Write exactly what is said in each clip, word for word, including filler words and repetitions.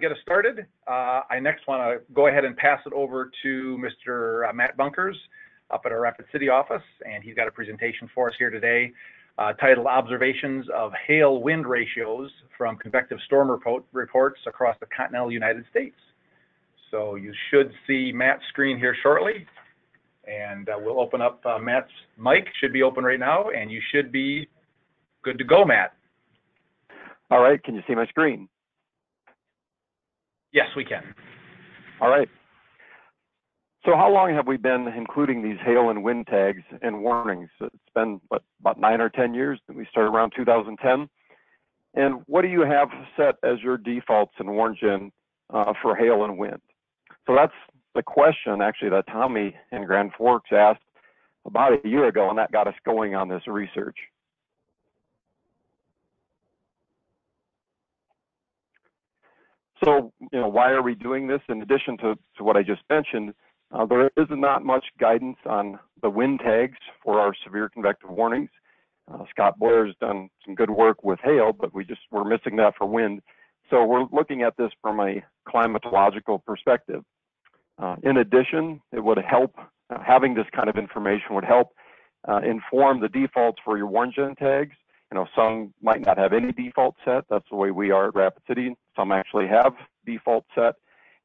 Get us started. Uh, I next want to go ahead and pass it over to Mister Matt Bunkers up at our Rapid City office, and he's got a presentation for us here today uh, titled Observations of Hail Wind Ratios from Convective Storm report Reports Across the Continental United States. So you should see Matt's screen here shortly, and uh, we'll open up uh, Matt's mic, should be open right now, and you should be good to go, Matt. All right, can you see my screen? Yes, we can. All right. So how long have we been including these hail and wind tags and warnings? It's been what, about nine or ten years that we started around two thousand ten. And what do you have set as your defaults in WarnGen uh, for hail and wind? So that's the question actually that Tommy in Grand Forks asked about a year ago, and that got us going on this research. So, you know, why are we doing this? In addition to, to what I just mentioned, uh, there is not much guidance on the wind tags for our severe convective warnings. Uh, Scott Blair has done some good work with hail, but we just we're missing that for wind. So we're looking at this from a climatological perspective. Uh, in addition, it would help, uh, having this kind of information would help uh, inform the defaults for your WarnGen tags. You know, some might not have any default set. That's the way we are at Rapid City. Some actually have default set,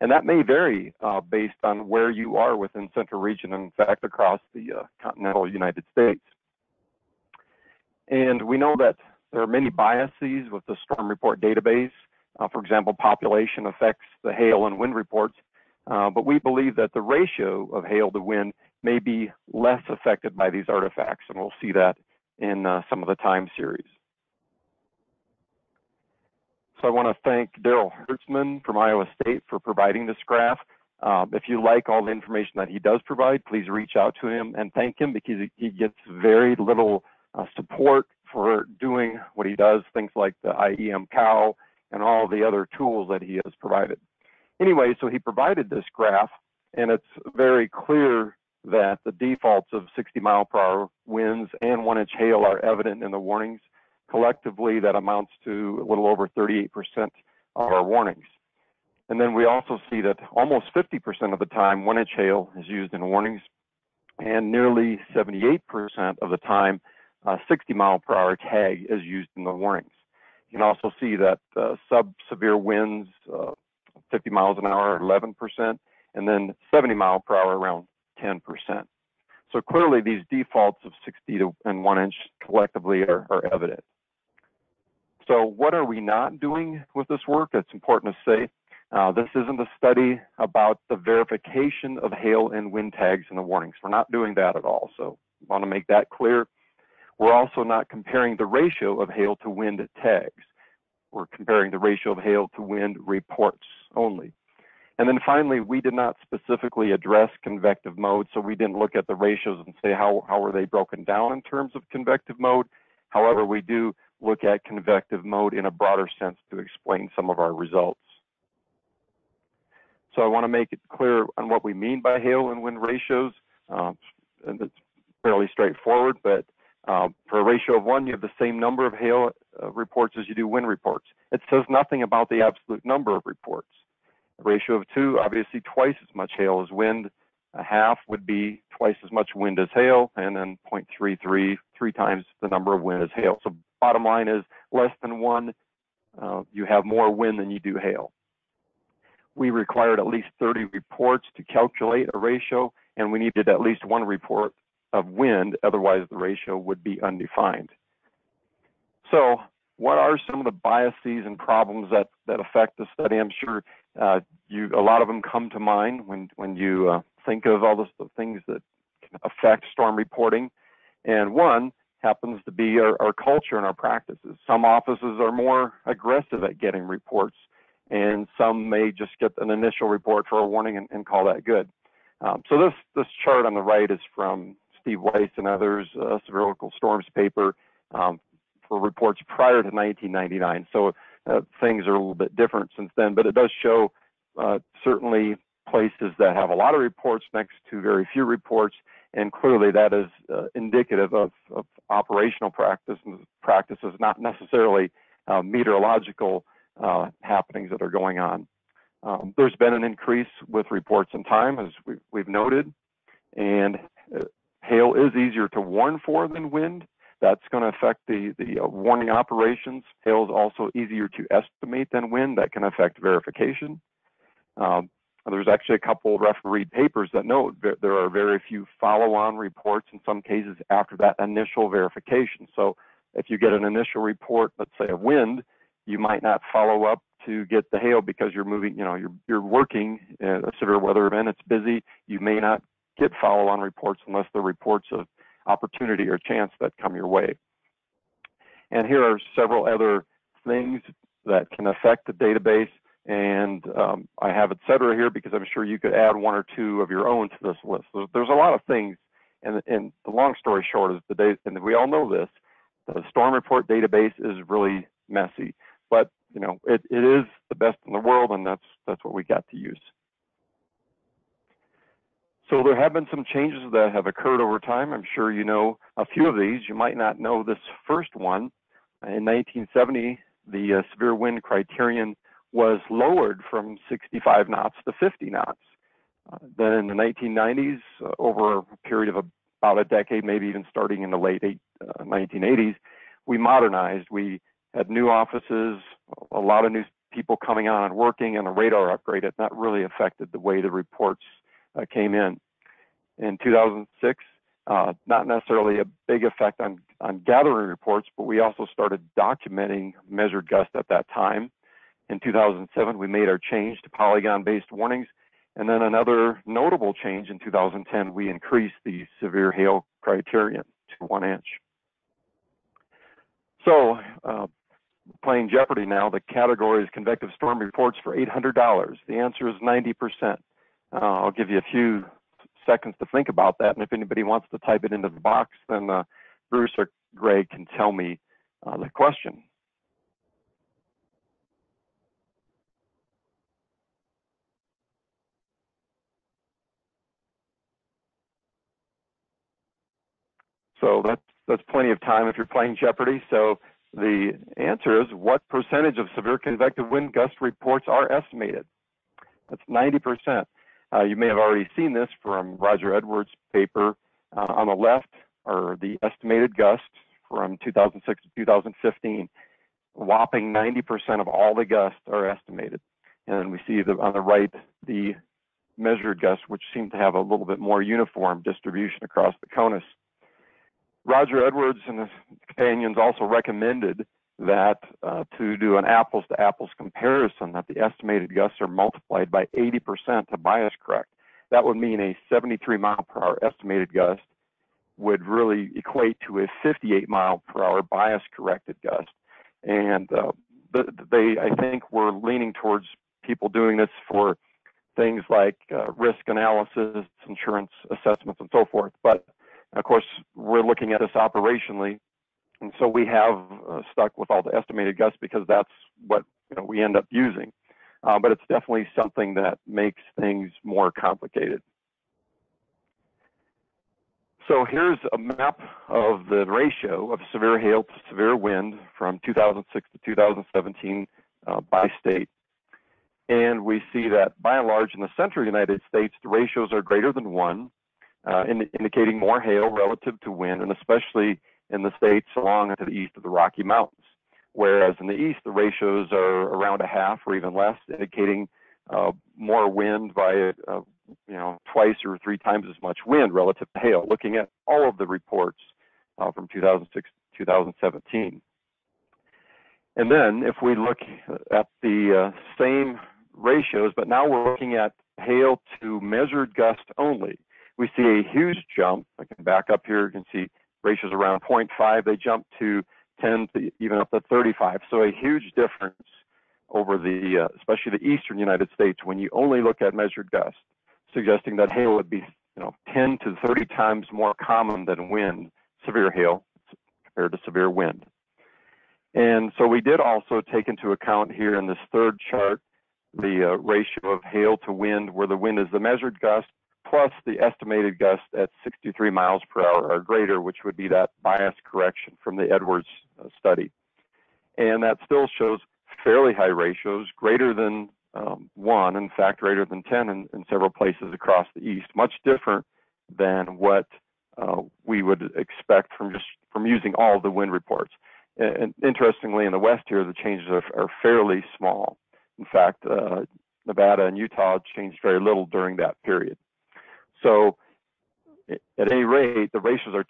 and that may vary uh, based on where you are within Central Region, in fact, across the uh, continental United States. And we know that there are many biases with the storm report database. Uh, for example, population affects the hail and wind reports, uh, but we believe that the ratio of hail to wind may be less affected by these artifacts, and we'll see that in uh, some of the time series. So I want to thank Daryl Hertzman from Iowa State for providing this graph. Um, if you like all the information that he does provide, please reach out to him and thank him, because he gets very little uh, support for doing what he does, things like the I E M cow and all the other tools that he has provided. Anyway, so he provided this graph, and it's very clear that the defaults of sixty mile per hour winds and one inch hail are evident in the warnings. Collectively, that amounts to a little over thirty-eight percent of our warnings. And then we also see that almost fifty percent of the time, one inch hail is used in warnings, and nearly seventy-eight percent of the time, uh, sixty mile per hour tag is used in the warnings. You can also see that uh, sub severe winds, uh, fifty miles an hour, are eleven percent, and then seventy mile per hour around ten percent. So clearly these defaults of sixty to and one inch collectively are, are evident. So what are we not doing with this work? It's important to say uh, this isn't a study about the verification of hail and wind tags in the warnings. We're not doing that at all, so I want to make that clear. We're also not comparing the ratio of hail to wind tags. We're comparing the ratio of hail to wind reports only. And then finally, we did not specifically address convective mode, so we didn't look at the ratios and say how, how are they broken down in terms of convective mode. However, we do look at convective mode in a broader sense to explain some of our results. So I want to make it clear on what we mean by hail and wind ratios, uh, and it's fairly straightforward, but uh, for a ratio of one, you have the same number of hail uh, reports as you do wind reports. It says nothing about the absolute number of reports. A ratio of two, obviously twice as much hail as wind. A half would be twice as much wind as hail, and then point three three, three times the number of wind as hail. So bottom line is less than one, uh, you have more wind than you do hail. We required at least thirty reports to calculate a ratio, and we needed at least one report of wind, otherwise the ratio would be undefined. So what are some of the biases and problems that, that affect the study? I'm sure uh, you, a lot of them come to mind when, when you uh, think of all the, the things that can affect storm reporting. And one happens to be our, our culture and our practices. Some offices are more aggressive at getting reports, and some may just get an initial report for a warning and, and call that good. Um, so this, this chart on the right is from Steve Weiss and others, uh, Severe Local Storms paper, um, for reports prior to nineteen ninety-nine. So uh, things are a little bit different since then, but it does show uh, certainly places that have a lot of reports next to very few reports, and clearly that is uh, indicative of, of operational practice and practices, not necessarily uh, meteorological uh, happenings that are going on. Um, there's been an increase with reports in time, as we've, we've noted, and uh, hail is easier to warn for than wind. That's going to affect the, the uh, warning operations. Hail is also easier to estimate than wind. That can affect verification. Um, there's actually a couple of refereed papers that note that there are very few follow-on reports in some cases after that initial verification. So if you get an initial report, let's say of wind, you might not follow up to get the hail because you're moving, you know, you're, you're working in a severe weather event, it's busy. You may not get follow-on reports unless they're reports of opportunity or chance that come your way. And here are several other things that can affect the database. And um, I have et cetera here because I'm sure you could add one or two of your own to this list. So there's a lot of things. And, and the long story short is the day, and we all know this, the storm report database is really messy, but you know, it, it is the best in the world, and that's, that's what we got to use. So there have been some changes that have occurred over time. I'm sure you know a few of these. You might not know this first one. In nineteen seventy, the uh, severe wind criterion was lowered from sixty-five knots to fifty knots. Uh, then in the nineteen nineties, uh, over a period of about a decade, maybe even starting in the late eight, uh, nineteen eighties, we modernized. We had new offices, a lot of new people coming on and working, and a radar upgrade. It not really affected the way the reports uh, came in. In two thousand six, uh, not necessarily a big effect on, on gathering reports, but we also started documenting measured gusts at that time. In two thousand seven, we made our change to polygon-based warnings. And then another notable change in two thousand ten, we increased the severe hail criterion to one inch. So, uh, playing Jeopardy now, the category is convective storm reports for eight hundred dollars. The answer is ninety percent. Uh, I'll give you a few seconds to think about that, and if anybody wants to type it into the box, then uh, Bruce or Greg can tell me uh, the question. So that's, that's plenty of time if you're playing Jeopardy. So the answer is, what percentage of severe convective wind gust reports are estimated? That's ninety percent. Uh, you may have already seen this from Roger Edwards' paper. Uh, on the left are the estimated gusts from two thousand six to two thousand fifteen. A whopping ninety percent of all the gusts are estimated. And then we see the, on the right, the measured gusts, which seem to have a little bit more uniform distribution across the CONUS. Roger Edwards and his companions also recommended that uh, to do an apples-to-apples comparison, that the estimated gusts are multiplied by eighty percent to bias correct. That would mean a seventy-three mile per hour estimated gust would really equate to a fifty-eight mile per hour bias corrected gust. And uh, they, I think, were leaning towards people doing this for things like uh, risk analysis, insurance assessments, and so forth. But of course, we're looking at this operationally, and so we have uh, stuck with all the estimated gusts because that's what you know, we end up using. Uh, but it's definitely something that makes things more complicated. So here's a map of the ratio of severe hail to severe wind from two thousand six to two thousand seventeen uh, by state. And we see that by and large in the central United States, the ratios are greater than one. Uh, in, indicating more hail relative to wind, and especially in the states along to the east of the Rocky Mountains. Whereas in the east, the ratios are around a half or even less, indicating uh, more wind by uh, you know twice or three times as much wind relative to hail, looking at all of the reports uh, from two thousand six to two thousand seventeen. And then if we look at the uh, same ratios, but now we're looking at hail to measured gust only, we see a huge jump. I can back up here, you can see ratios around zero point five, they jump to ten, to even up to thirty-five. So a huge difference over the, uh, especially the eastern United States, when you only look at measured gusts, suggesting that hail would be you know, ten to thirty times more common than wind, severe hail compared to severe wind. And so we did also take into account here in this third chart, the uh, ratio of hail to wind, where the wind is the measured gust, plus the estimated gusts at sixty-three miles per hour or greater, which would be that bias correction from the Edwards study. And that still shows fairly high ratios, greater than um, one, in fact, greater than ten in, in several places across the East, much different than what uh, we would expect from just from using all the wind reports. And, and interestingly, in the West here, the changes are, are fairly small. In fact, uh, Nevada and Utah changed very little during that period. So at any rate, the ratios are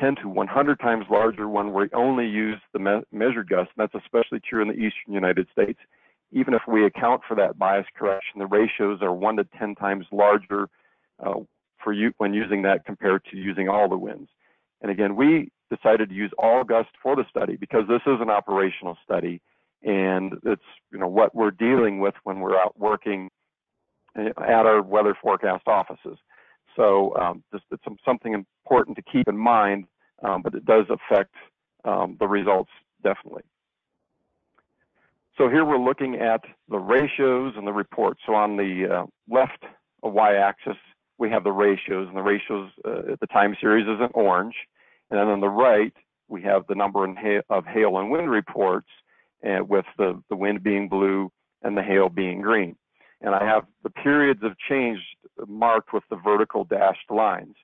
ten to one hundred times larger when we only use the me measured gusts, and that's especially true in the eastern United States. Even if we account for that bias correction, the ratios are one to ten times larger uh, for you when using that compared to using all the winds. And again, we decided to use all gusts for the study because this is an operational study, and it's, you know, what we're dealing with when we're out working at our weather forecast offices. So um, just, it's something important to keep in mind, um, but it does affect um, the results definitely. So here we're looking at the ratios and the reports. So on the uh, left y-axis, we have the ratios, and the ratios uh, at the time series is in orange. And then on the right, we have the number in ha of hail and wind reports, and with the, the wind being blue and the hail being green. And I have the periods of change marked with the vertical dashed lines.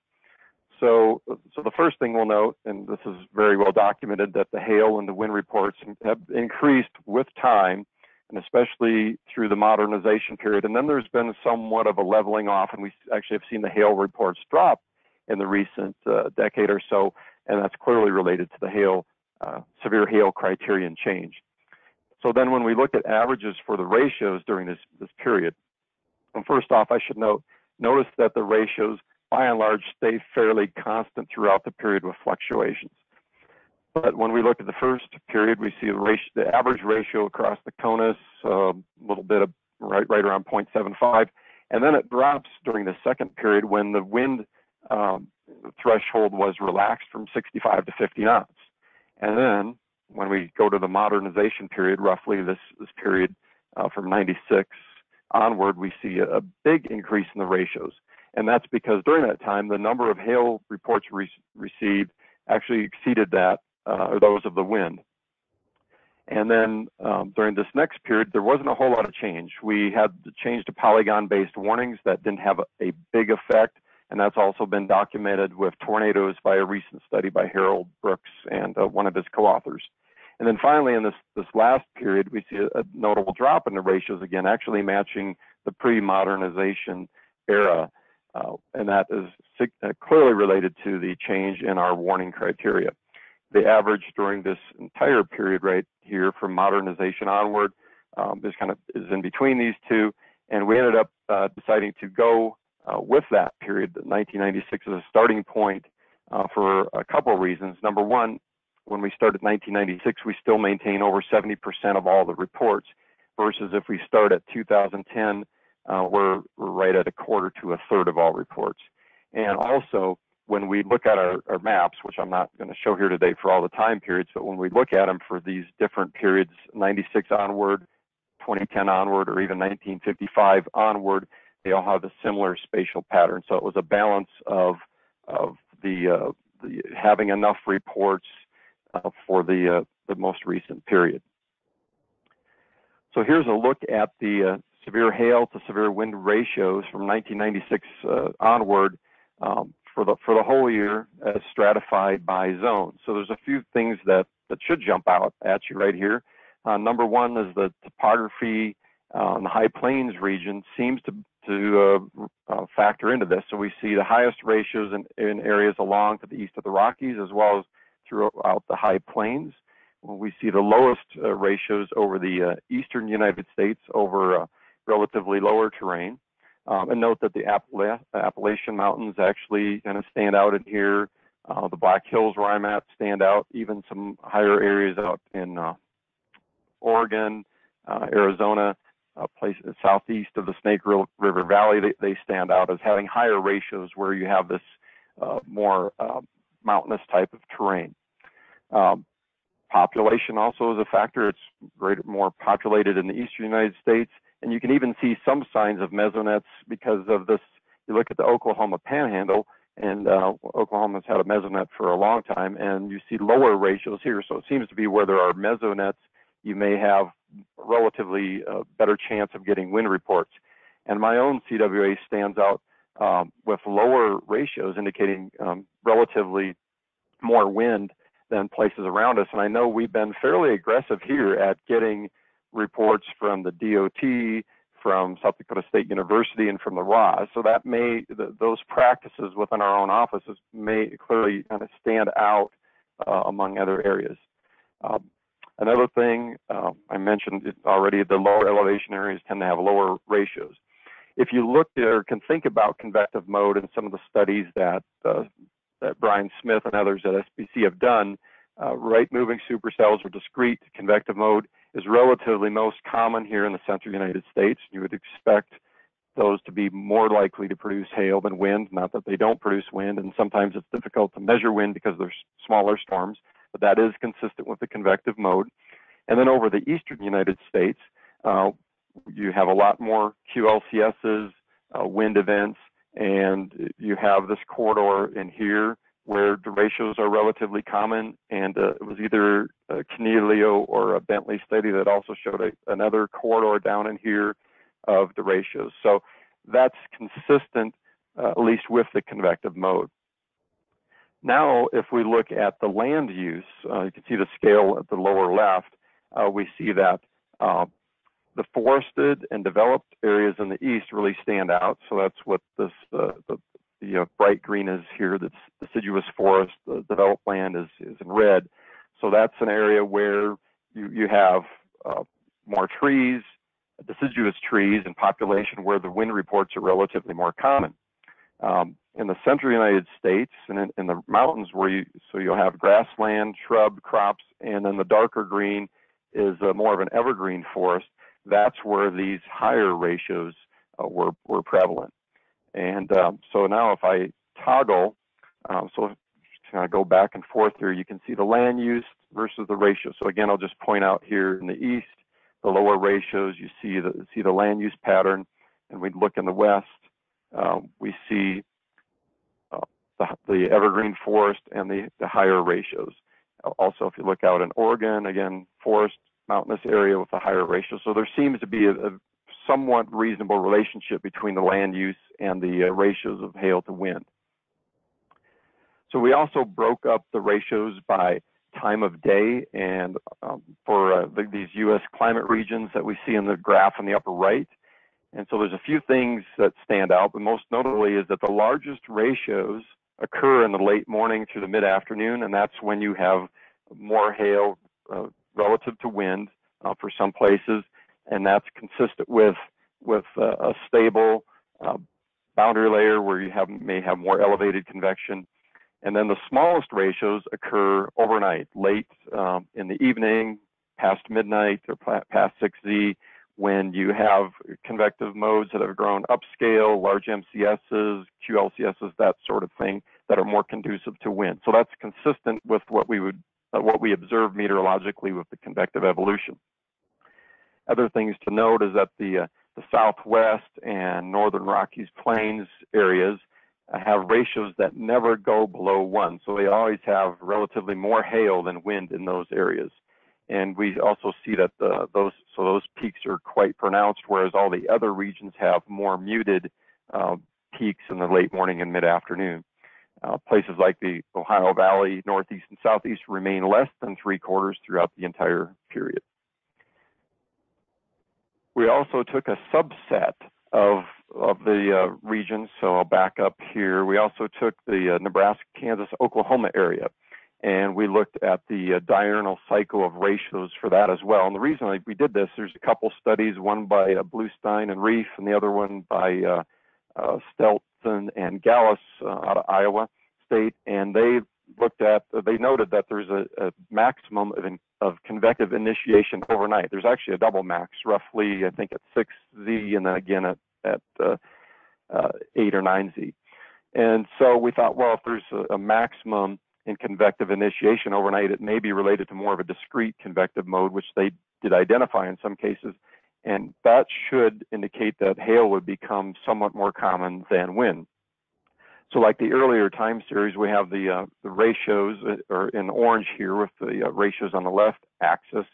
So, so the first thing we'll note, and this is very well documented, that the hail and the wind reports have increased with time, and especially through the modernization period. And then there's been somewhat of a leveling off, and we actually have seen the hail reports drop in the recent uh, decade or so, and that's clearly related to the hail, uh, severe hail criterion change. So then when we look at averages for the ratios during this, this period, and first off, I should note, notice that the ratios by and large stay fairly constant throughout the period with fluctuations. But when we look at the first period, we see the, ratio, the average ratio across the CONUS, a uh, little bit of right, right around point seven five, and then it drops during the second period when the wind um, threshold was relaxed from sixty-five to fifty knots. And then when we go to the modernization period, roughly this, this period uh, from ninety-six onward, we see a, a big increase in the ratios. And that's because during that time, the number of hail reports re received actually exceeded that, uh, or those of the wind. And then um, during this next period, there wasn't a whole lot of change. We had the change to polygon-based warnings that didn't have a, a big effect. And that's also been documented with tornadoes by a recent study by Harold Brooks and uh, one of his co-authors. And then finally, in this, this last period, we see a, a notable drop in the ratios again, actually matching the pre-modernization era. Uh, and that is uh, clearly related to the change in our warning criteria. The average during this entire period right here from modernization onward um, is kind of is in between these two. And we ended up uh, deciding to go Uh, with that period, nineteen ninety-six is a starting point uh, for a couple of reasons. Number one, when we started nineteen ninety-six, we still maintain over seventy percent of all the reports, versus if we start at two thousand ten, uh, we're, we're right at a quarter to a third of all reports. And also, when we look at our, our maps, which I'm not going to show here today for all the time periods, but when we look at them for these different periods, ninety-six onward, twenty ten onward, or even nineteen fifty-five onward, they all have a similar spatial pattern. So it was a balance of of the, uh, the having enough reports uh, for the uh, the most recent period. So here's a look at the uh, severe hail to severe wind ratios from nineteen ninety-six uh, onward um, for the for the whole year as stratified by zone. So there's a few things that that should jump out at you right here. Uh, number one is the topography. Um, the High Plains region seems to, to uh, uh, factor into this. So we see the highest ratios in, in areas along to the east of the Rockies, as well as throughout the High Plains. We see the lowest uh, ratios over the uh, eastern United States over uh, relatively lower terrain. Um, and note that the Appala Appalachian Mountains actually kind of stand out in here. Uh, the Black Hills where I'm at stand out, even some higher areas out in uh, Oregon, uh, Arizona. Uh, place southeast of the Snake River Valley, they, they stand out as having higher ratios where you have this uh, more uh, mountainous type of terrain. Um, population also is a factor. It's greater, more populated in the eastern United States, and you can even see some signs of mesonets because of this. You look at the Oklahoma Panhandle, and uh, Oklahoma's had a mesonet for a long time, and you see lower ratios here. So it seems to be where there are mesonets, you may have relatively uh, better chance of getting wind reports. And my own C W A stands out um, with lower ratios, indicating um, relatively more wind than places around us. And I know we've been fairly aggressive here at getting reports from the D O T, from South Dakota State University, and from the R A. So that may, th those practices within our own offices may clearly kind of stand out uh, among other areas. Um, another thing, uh, I mentioned it already, the lower elevation areas tend to have lower ratios. If you look or can think about convective mode and some of the studies that uh, that Brian Smith and others at S B C have done, uh, right moving supercells or discrete convective mode is relatively most common here in the central United States. You would expect those to be more likely to produce hail than wind, not that they don't produce wind, and sometimes it's difficult to measure wind because there's smaller storms, but that is consistent with the convective mode. And then over the eastern United States, uh, you have a lot more Q L C Ss, uh, wind events, and you have this corridor in here where the ratios are relatively common, and uh, it was either a Canelio or a Bentley study that also showed a, another corridor down in here of the ratios. So that's consistent, uh, at least with the convective mode. Now, if we look at the land use, uh, you can see the scale at the lower left, uh, we see that uh, the forested and developed areas in the east really stand out. So that's what this, uh, the The uh, bright green is here, that's deciduous forest, the developed land is, is in red. So that's an area where you, you have uh, more trees, deciduous trees, and population where the wind reports are relatively more common. Um, in the central United States and in, in the mountains where you, so you'll have grassland, shrub, crops, and then the darker green is uh, more of an evergreen forest. That's where these higher ratios uh, were, were prevalent. And um, so now if I toggle, um, so I go back and forth here, you can see the land use versus the ratio. So again, I'll just point out here in the east, the lower ratios, you see the, see the land use pattern. And we look in the west, um, we see uh, the, the evergreen forest and the, the higher ratios. Also, if you look out in Oregon, again, forest, mountainous area with a higher ratio. So there seems to be a, a somewhat reasonable relationship between the land use and the uh, ratios of hail to wind. So we also broke up the ratios by time of day, and um, for uh, the, these U S climate regions that we see in the graph in the upper right. And so there's a few things that stand out, but most notably is that the largest ratios occur in the late morning through the mid-afternoon, and that's when you have more hail uh, relative to wind uh, for some places. And that's consistent with with uh, a stable uh, boundary layer where you have may have more elevated convection. And then the smallest ratios occur overnight, late um, in the evening, past midnight or past six Z, when you have convective modes that have grown upscale, large M C Ss, Q L C Ss, that sort of thing, that are more conducive to wind. So that's consistent with what we would uh, what we observe meteorologically with the convective evolution. Other things to note is that the, uh, the Southwest and Northern Rockies Plains areas uh, have ratios that never go below one. So they always have relatively more hail than wind in those areas. And we also see that the, those, so those peaks are quite pronounced, whereas all the other regions have more muted uh, peaks in the late morning and mid-afternoon. Uh, places like the Ohio Valley, Northeast and Southeast remain less than three quarters throughout the entire period. We also took a subset of, of the uh, region, so I'll back up here. We also took the uh, Nebraska, Kansas, Oklahoma area, and we looked at the uh, diurnal cycle of ratios for that as well. And the reason like, we did this, there's a couple studies, one by uh, Bluestein and Reef, and the other one by uh, uh, Stelt and Gallus uh, out of Iowa State, and they looked at, uh, they noted that there's a, a maximum of, in, of convective initiation overnight. There's actually a double max, roughly, I think, at six Z and then again at, at uh, uh, eight or nine Z. And so we thought, well, if there's a, a maximum in convective initiation overnight, it may be related to more of a discrete convective mode, which they did identify in some cases. And that should indicate that hail would become somewhat more common than wind. So like the earlier time series, we have the, uh, the ratios uh, are in orange here with the uh, ratios on the left axis,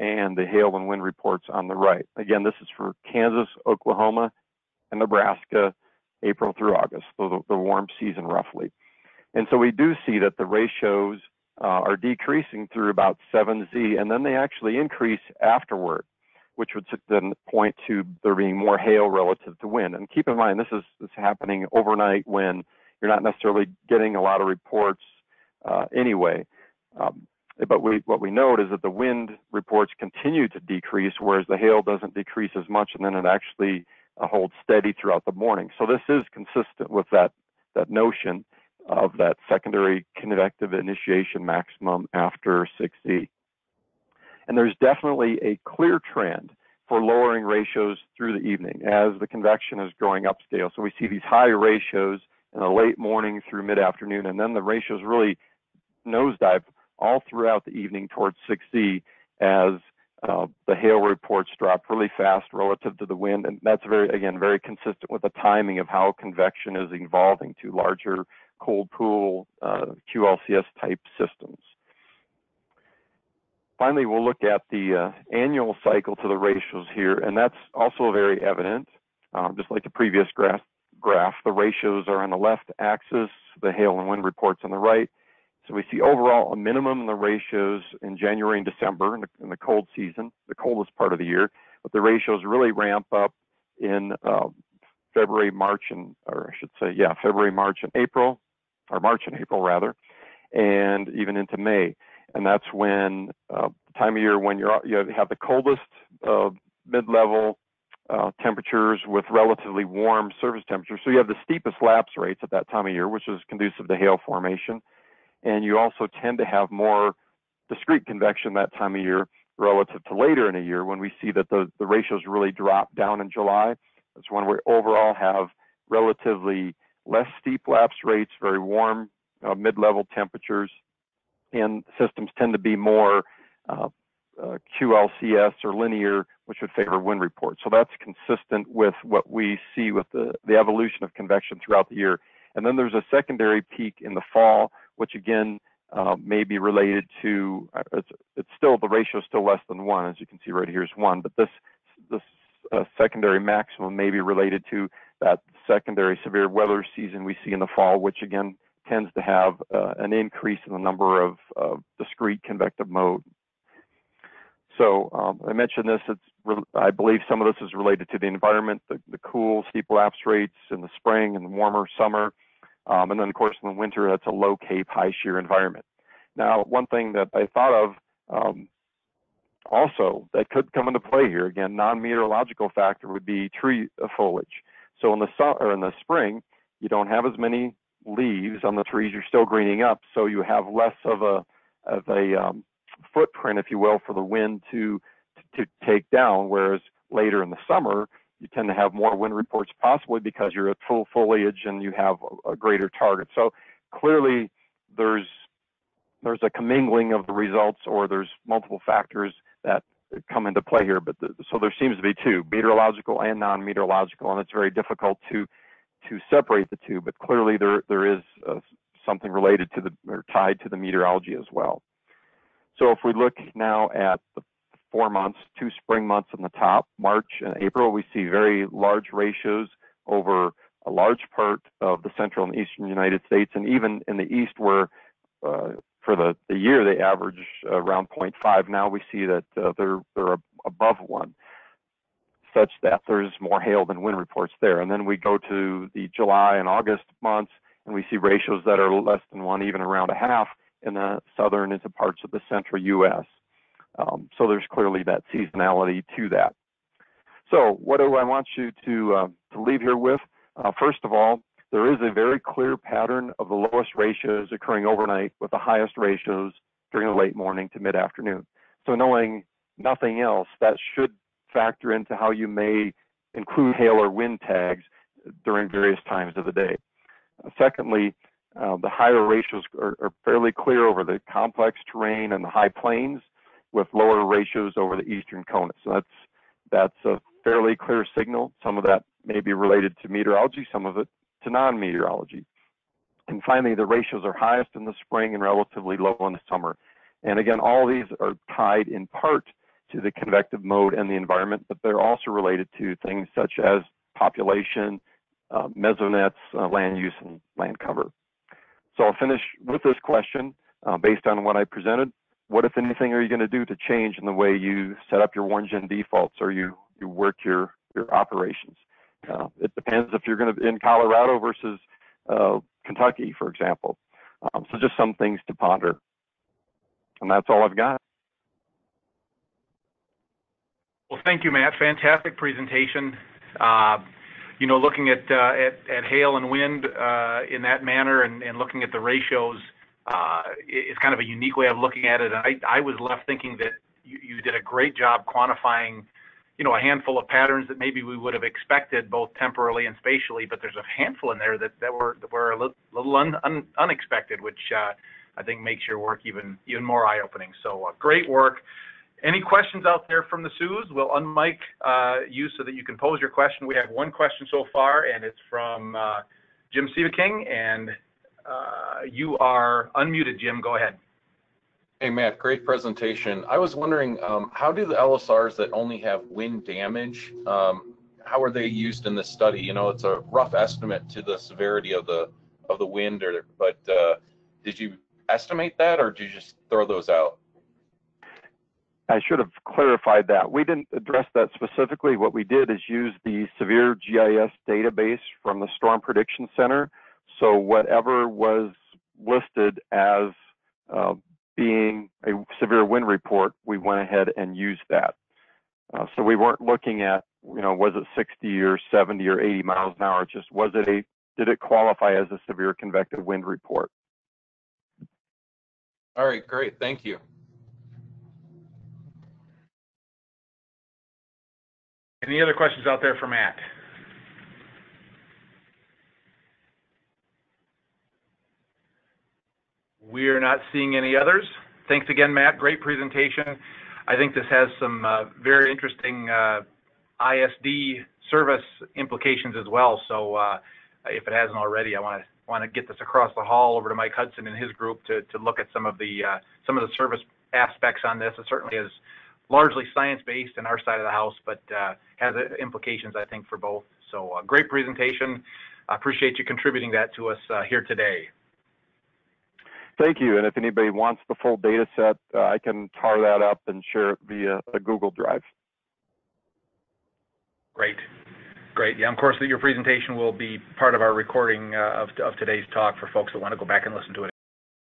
and the hail and wind reports on the right. Again, this is for Kansas, Oklahoma, and Nebraska, April through August, so the, the warm season roughly. And so we do see that the ratios uh, are decreasing through about seven Z, and then they actually increase afterward, which would then point to there being more hail relative to wind. And keep in mind, this is, this is happening overnight when you're not necessarily getting a lot of reports uh, anyway. Um, but we, what we note is that the wind reports continue to decrease, whereas the hail doesn't decrease as much, and then it actually uh, holds steady throughout the morning. So this is consistent with that, that notion of that secondary convective initiation maximum after six Z. And there's definitely a clear trend for lowering ratios through the evening as the convection is growing upscale. So we see these high ratios in the late morning through mid-afternoon, and then the ratios really nosedive all throughout the evening towards six Z as uh, the hail reports drop really fast relative to the wind. And that's very, again, very consistent with the timing of how convection is evolving to larger cold pool uh, Q L C S type systems. Finally, we'll look at the uh, annual cycle to the ratios here, and that's also very evident. Um, just like the previous graph, graph, the ratios are on the left axis, the hail and wind reports on the right. So we see overall a minimum in the ratios in January and December in the, in the cold season, the coldest part of the year, but the ratios really ramp up in uh, February, March, and, or I should say, yeah, February, March, and April, or March and April rather, and even into May. And that's when uh, the time of year when you're, you have the coldest uh, mid-level uh, temperatures with relatively warm surface temperatures. So you have the steepest lapse rates at that time of year, which is conducive to hail formation. And you also tend to have more discrete convection that time of year relative to later in a year when we see that the, the ratios really drop down in July. That's when we overall have relatively less steep lapse rates, very warm uh, mid-level temperatures. And systems tend to be more uh, uh, Q L C S or linear, which would favor wind reports. So that's consistent with what we see with the, the evolution of convection throughout the year. And then there's a secondary peak in the fall, which again uh, may be related to, uh, it's, it's still, the ratio is still less than one, as you can see right here is one, but this, this uh, secondary maximum may be related to that secondary severe weather season we see in the fall, which again, tends to have uh, an increase in the number of, of discrete convective mode. So um, I mentioned this, it's I believe some of this is related to the environment, the, the cool, steep lapse rates in the spring and the warmer summer. Um, and then of course in the winter, that's a low cape, high shear environment. Now, one thing that I thought of um, also that could come into play here, again, non-meteorological factor would be tree foliage. So in the, or in the spring, you don't have as many leaves on the trees, you're still greening up, so you have less of a of a um, footprint, if you will, for the wind to, to to take down, whereas later in the summer you tend to have more wind reports, possibly because you're at full foliage and you have a, a greater target. So clearly there's there's a commingling of the results, or there's multiple factors that come into play here, but the, so there seems to be two, meteorological and non-meteorological, and it's very difficult to to separate the two, but clearly there there is uh, something related to the, or tied to the meteorology as well. So if we look now at the four months, two spring months on the top, March and April, we see very large ratios over a large part of the central and eastern United States, and even in the east where uh, for the, the year they average around zero point five, now we see that uh, they're, they're above one, such that there's more hail than wind reports there. And then we go to the July and August months, and we see ratios that are less than one, even around a half in the southern into parts of the central U S. Um, so there's clearly that seasonality to that. So what do I want you to, uh, to leave here with? Uh, first of all, there is a very clear pattern of the lowest ratios occurring overnight with the highest ratios during the late morning to mid-afternoon. So knowing nothing else, that should factor into how you may include hail or wind tags during various times of the day. Uh, secondly, uh, the higher ratios are, are fairly clear over the complex terrain and the high plains, with lower ratios over the eastern CONUS. So that's, that's a fairly clear signal. Some of that may be related to meteorology, some of it to non-meteorology. And finally, the ratios are highest in the spring and relatively low in the summer. And again, all these are tied in part to the convective mode and the environment, but they're also related to things such as population, uh, mesonets, uh, land use, and land cover. So I'll finish with this question uh, based on what I presented. What, if anything, are you going to do to change in the way you set up your WarnGen defaults or you, you work your, your operations? Uh, it depends if you're going to be in Colorado versus uh, Kentucky, for example. Um, so just some things to ponder. And that's all I've got. Well, thank you, Matt. Fantastic presentation. Uh, you know, looking at, uh, at, at hail and wind uh, in that manner and, and looking at the ratios uh, is kind of a unique way of looking at it. And I, I was left thinking that you, you did a great job quantifying, you know, a handful of patterns that maybe we would have expected both temporally and spatially, but there's a handful in there that, that were, that were a little un, un, unexpected, which uh, I think makes your work even, even more eye-opening. So uh, great work. Any questions out there from the Sioux? We'll unmic uh, you so that you can pose your question. We have one question so far, and it's from uh, Jim Sivaking, and uh, you are unmuted, Jim. Go ahead. Hey, Matt, great presentation. I was wondering, um, how do the L S Rs that only have wind damage, um, how are they used in this study? You know, it's a rough estimate to the severity of the of the wind, or but uh, did you estimate that, or did you just throw those out? I should have clarified that. We didn't address that specifically. What we did is use the severe G I S database from the Storm Prediction Center. So whatever was listed as uh, being a severe wind report, we went ahead and used that. Uh, so we weren't looking at, you know, was it sixty or seventy or eighty miles an hour? It's just, was it a, did it qualify as a severe convective wind report? All right, great, thank you. Any other questions out there for Matt? We're not seeing any others. Thanks again, Matt. Great presentation. I think this has some uh, very interesting uh, I S D service implications as well. So uh, if it hasn't already, I want to want to get this across the hall over to Mike Hudson and his group to, to look at some of the uh, some of the service aspects on this. It certainly is largely science-based in our side of the house, but uh, has implications, I think, for both. So uh, great presentation. I appreciate you contributing that to us uh, here today. Thank you, and if anybody wants the full data set, uh, I can tar that up and share it via a Google Drive. Great, great. Yeah, of course, your presentation will be part of our recording uh, of, of today's talk for folks that want to go back and listen to it.